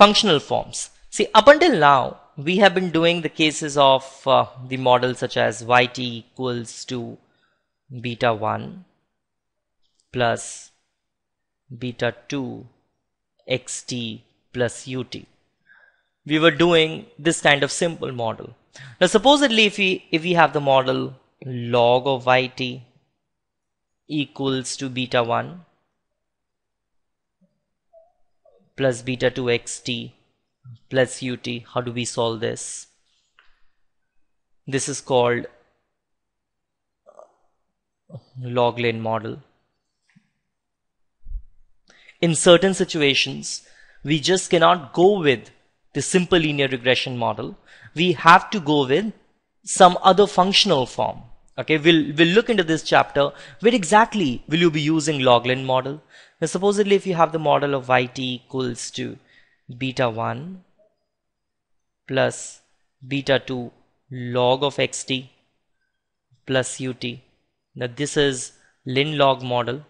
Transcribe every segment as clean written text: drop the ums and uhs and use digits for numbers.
functional forms. See, up until now, we have been doing the cases of the model such as yt equals to beta 1 plus beta 2 xt plus ut. We were doing this kind of simple model. Now supposedly if we have the model log of yt equals to beta 1 plus beta 2 xt plus ut, how do we solve this? This is called log lane model. In certain situations, we just cannot go with the simple linear regression model. We have to go with some other functional form. Okay, we'll look into this chapter where exactly will you be using log lane model. Now supposedly if you have the model of yt equals to beta 1 plus beta 2 log of xt plus ut. Now this is lin log model.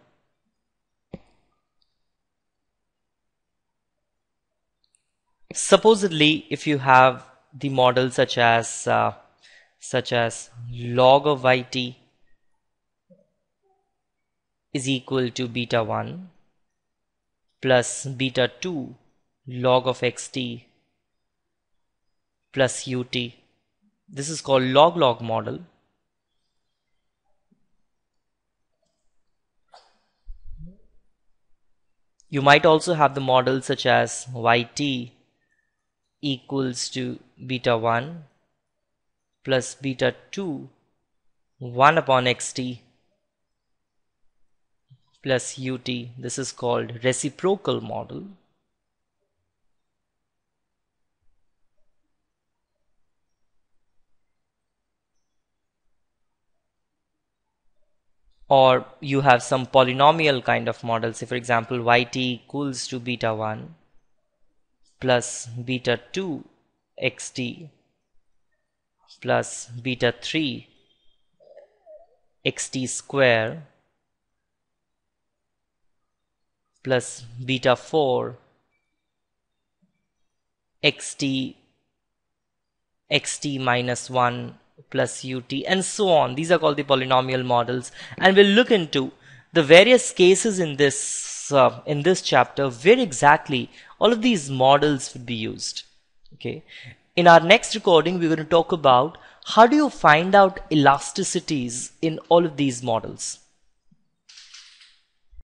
Supposedly if you have the model such as log of yt is equal to beta 1 plus beta 2 log of xt plus ut. This is called log log model. You might also have the model such as yt equals to beta 1 plus beta 2 1 upon xt plus ut. This is called reciprocal model. Or you have some polynomial kind of model. Say for example yt equals to beta 1 plus beta 2 xt plus beta 3 xt square plus beta 4 xt minus 1 plus ut, and so on. These are called the polynomial models, and we'll look into the various cases in this chapter where exactly all of these models would be used. Okay, in our next recording we're going to talk about how do you find out elasticities in all of these models.